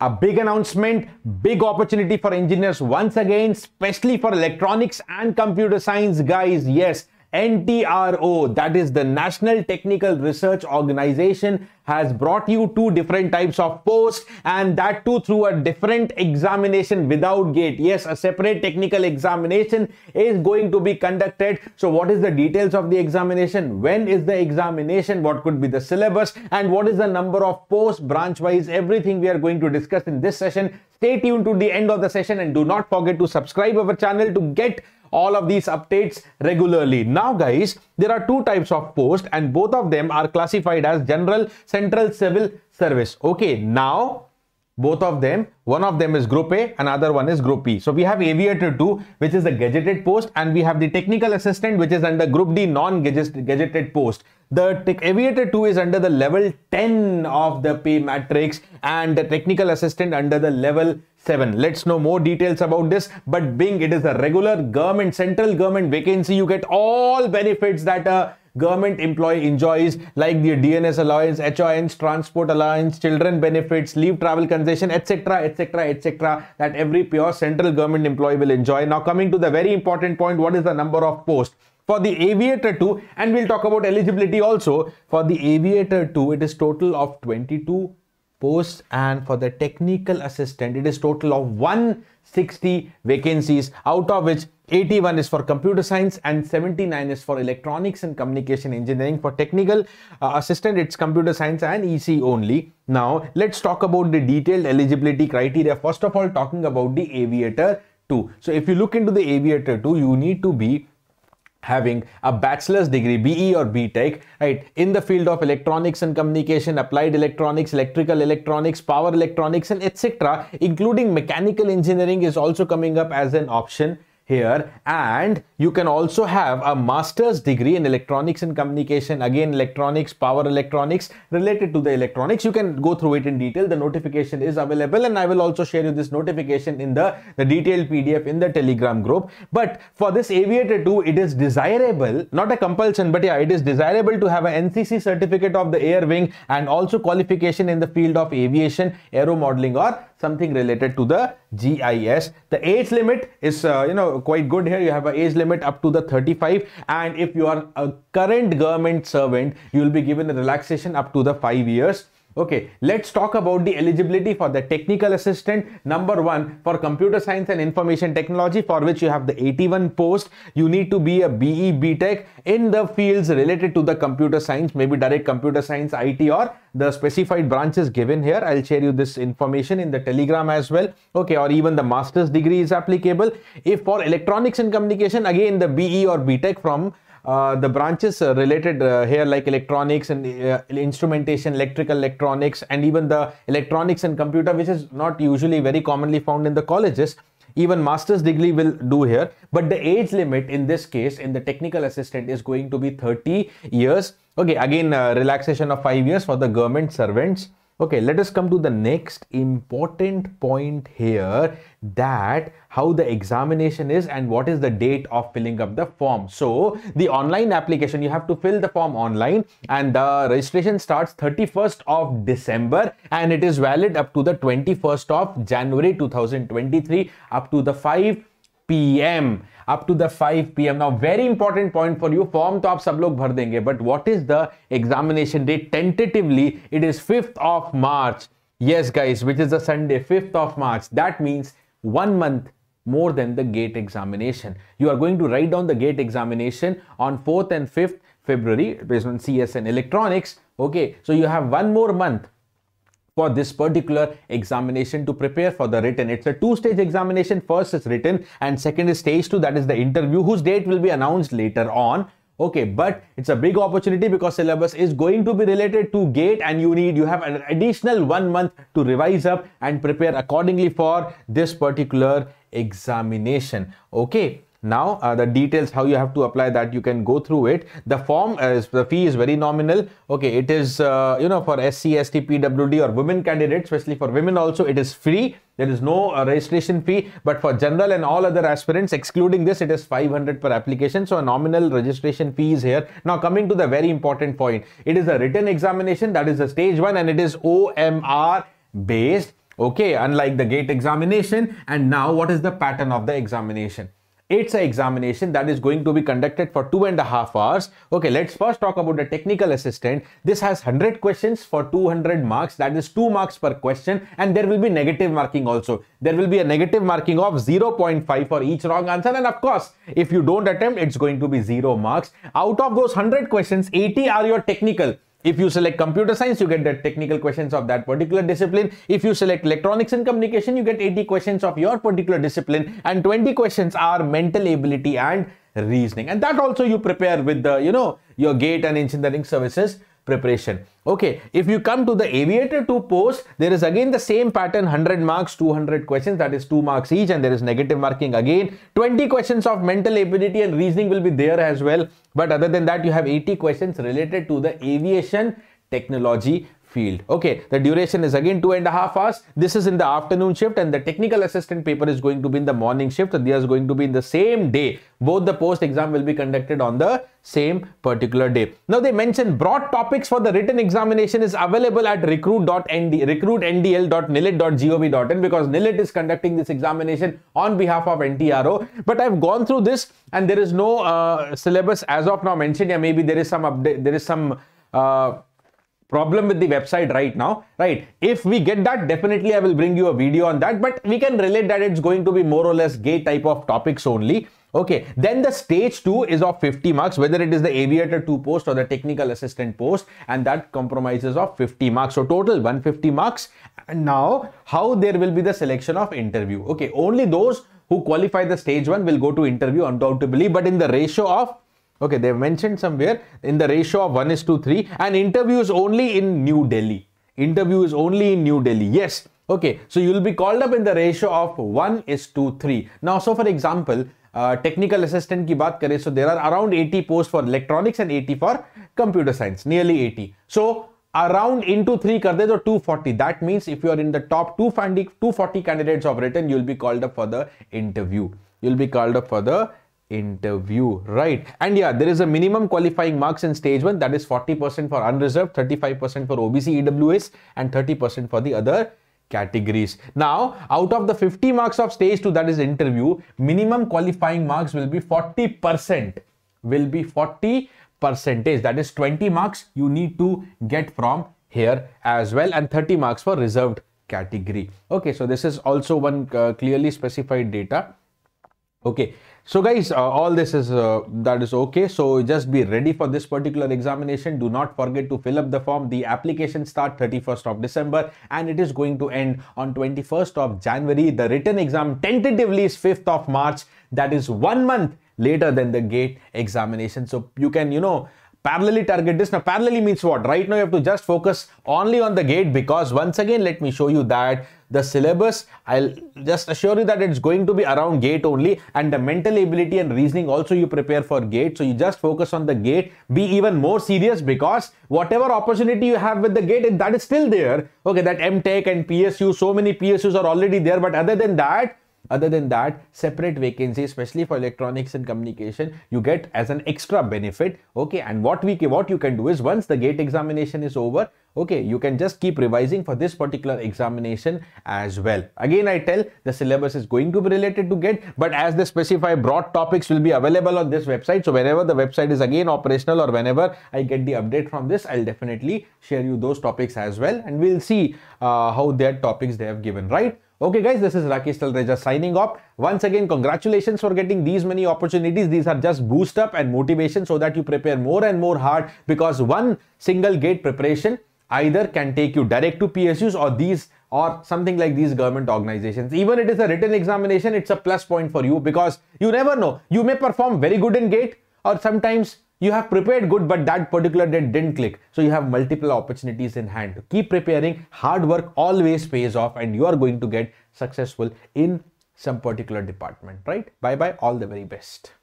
A big announcement, big opportunity for engineers once again, especially for electronics and computer science, guys. Yes, NTRO, that is the National Technical Research Organization, has brought you two different types of posts, and that too through a different examination without GATE. Yes, a separate technical examination is going to be conducted. So what is the details of the examination? When is the examination? What could be the syllabus? And what is the number of posts, branch-wise? Everything we are going to discuss in this session. Stay tuned to the end of the session and do not forget to subscribe our channel to get all of these updates regularly. Now guys, there are two types of posts and both of them are classified as general, central, civil service. Okay, now both of them, one of them is Group A, another one is Group B. So we have Aviator II, which is a gazetted post, and we have the technical assistant, which is under Group D, non-gazetted post. The Aviator II is under the level 10 of the pay matrix and the technical assistant under the level 7. Let's know more details about this, but being it is a regular government, central government vacancy, you get all benefits that a government employee enjoys, like the DNS allowance, HONs, transport allowance, children benefits, leave travel concession, etc, etc, etc, that every pure central government employee will enjoy. Now coming to the very important point, what is the number of posts? For the Aviator II, and we'll talk about eligibility also, for the Aviator II, it is total of 22 posts, and for the technical assistant, it is total of 160 vacancies, out of which 81 is for computer science and 79 is for electronics and communication engineering. For technical assistant, it's computer science and EC only. Now, let's talk about the detailed eligibility criteria. First of all, talking about the Aviator II. So, if you look into the Aviator II, you need to be having a bachelor's degree, BE or BTech, right, in the field of electronics and communication, applied electronics, electrical electronics, power electronics, and etc, including mechanical engineering is also coming up as an option here. And you can also have a master's degree in electronics and communication, again electronics, power electronics, related to the electronics. You can go through it in detail. The notification is available, and I will also share you this notification in the detailed PDF in the Telegram group. But for this Aviator II, it is desirable, not a compulsion, but yeah, it is desirable to have an NCC certificate of the air wing and also qualification in the field of aviation, aero modeling, or something related to the GIS. The age limit is quite good here. You have an age limit up to the 35, and if you are a current government servant, you will be given a relaxation up to the 5 years. Okay, let's talk about the eligibility for the technical assistant. Number one, for computer science and information technology, for which you have the 81 post, you need to be a BE, BTech in the fields related to the computer science, maybe direct computer science, IT, or the specified branches given here. I'll share you this information in the Telegram as well. Okay, or even the master's degree is applicable. If for electronics and communication, again the BE or BTech from the branches related here, like electronics and instrumentation, electrical electronics, and even the electronics and computer, which is not usually very commonly found in the colleges. Even master's degree will do here. But the age limit in this case, in the technical assistant, is going to be 30 years. Okay, again, relaxation of 5 years for the government servants. Okay, let us come to the next important point here, that how the examination is and what is the date of filling up the form. So the online application, you have to fill the form online, and the registration starts 31st of December and it is valid up to the 21st of January 2023 up to the 5 p.m. up to the 5 p.m. Now, very important point for you, form to aap sab log bhar denge, but what is the examination date? Tentatively, it is 5th of March. Yes, guys, which is a Sunday, 5th of March. That means 1 month more than the GATE examination. You are going to write down the GATE examination on 4th and 5th February based on CS and electronics. Okay, so you have 1 more month for this particular examination to prepare for the written. It's a two-stage examination. First is written and second is stage 2, that is the interview, whose date will be announced later on. Okay, but it's a big opportunity because syllabus is going to be related to GATE, and you have an additional 1 month to revise up and prepare accordingly for this particular examination. Okay. Now, the details, how you have to apply that, you can go through it. The form, the fee is very nominal. Okay, it is, for SC, ST, PWD or women candidates, especially for women also, it is free. There is no registration fee. But for general and all other aspirants, excluding this, it is 500 per application. So, a nominal registration fee is here. Now, coming to the very important point. It is a written examination, that is the stage 1, and it is OMR based. Okay, unlike the GATE examination. And now what is the pattern of the examination? It's an examination that is going to be conducted for 2.5 hours. Okay, let's first talk about the technical assistant. This has 100 questions for 200 marks. That is 2 marks per question. And there will be negative marking also. There will be a negative marking of 0.5 for each wrong answer. And of course, if you don't attempt, it's going to be 0 marks. Out of those 100 questions, 80 are your technical. If you select computer science, you get the technical questions of that particular discipline. If you select electronics and communication, you get 80 questions of your particular discipline, and 20 questions are mental ability and reasoning. And that also you prepare with the, you know, your GATE and engineering services preparation. Okay, if you come to the Aviator II post, there is again the same pattern, 100 marks, 200 questions, that is 2 marks each, and there is negative marking again. 20 questions of mental ability and reasoning will be there as well. But other than that, you have 80 questions related to the aviation technology field. Okay, the duration is again 2.5 hours. This is in the afternoon shift, and the technical assistant paper is going to be in the morning shift, and they are going to be in the same day. Both the post exam will be conducted on the same particular day. Now they mentioned broad topics for the written examination is available at recruit.ndl.nilet.gov.in, because NILET is conducting this examination on behalf of NTRO. But I've gone through this, and there is no syllabus as of now mentioned. Yeah, maybe there is some update, there is some problem with the website right now, right? If we get that, definitely I will bring you a video on that, but we can relate that it's going to be more or less GATE type of topics only. Okay, then the stage 2 is of 50 marks, whether it is the Aviator II post or the technical assistant post, and that compromises of 50 marks. So total 150 marks. And now how there will be the selection of interview. Okay, only those who qualify the stage 1 will go to interview undoubtedly, but in the ratio of, okay, they've mentioned somewhere in the ratio of 1:3, and interview is only in New Delhi. Interview is only in New Delhi. Yes. Okay. So you'll be called up in the ratio of 1:3. Now, so for example, technical assistant ki baat kare, so there are around 80 posts for electronics and 80 for computer science, nearly 80. So around into 3 kar de, so 240. That means if you are in the top 240 candidates of written, you'll be called up for the interview. You'll be called up for the interview, right? And yeah, there is a minimum qualifying marks in stage 1, that is 40% for unreserved, 35% for OBC EWS, and 30% for the other categories. Now, out of the 50 marks of stage 2, that is interview, minimum qualifying marks will be 40%. Will be 40%, that is 20 marks you need to get from here as well, and 30 marks for reserved category. Okay, so this is also one clearly specified data. Okay. So guys, all this is, that is okay. So just be ready for this particular examination. Do not forget to fill up the form. The application starts 31st of December and it is going to end on 21st of January. The written exam tentatively is 5th of March. That is 1 month later than the GATE examination. So you can, you know, parallelly target this. Now, parallelly means what? Right now, you have to just focus only on the GATE, because once again, let me show you that the syllabus, I'll just assure you that it's going to be around GATE only, and the mental ability and reasoning also you prepare for GATE. So you just focus on the GATE. Be even more serious, because whatever opportunity you have with the GATE, that is still there. Okay, that MTech and PSU, so many PSUs are already there. But other than that, separate vacancies, especially for electronics and communication, you get as an extra benefit. Okay, and what you can do is, once the GATE examination is over, okay, you can just keep revising for this particular examination as well. Again, I tell, the syllabus is going to be related to GATE, but as they specify, broad topics will be available on this website. So whenever the website is again operational, or whenever I get the update from this, I'll definitely share you those topics as well, and we'll see how their topics they have given, right? Okay guys, this is Rakesh Talreja signing off. Once again, congratulations for getting these many opportunities. These are just boost up and motivation so that you prepare more and more hard, because one single GATE preparation either can take you direct to PSUs or these or something like these government organizations. Even it is a written examination, it's a plus point for you, because you never know. You may perform very good in GATE, or sometimes you have prepared good, but that particular date didn't click. So you have multiple opportunities in hand. Keep preparing. Hard work always pays off, and you are going to get successful in some particular department, right? Bye-bye. All the very best.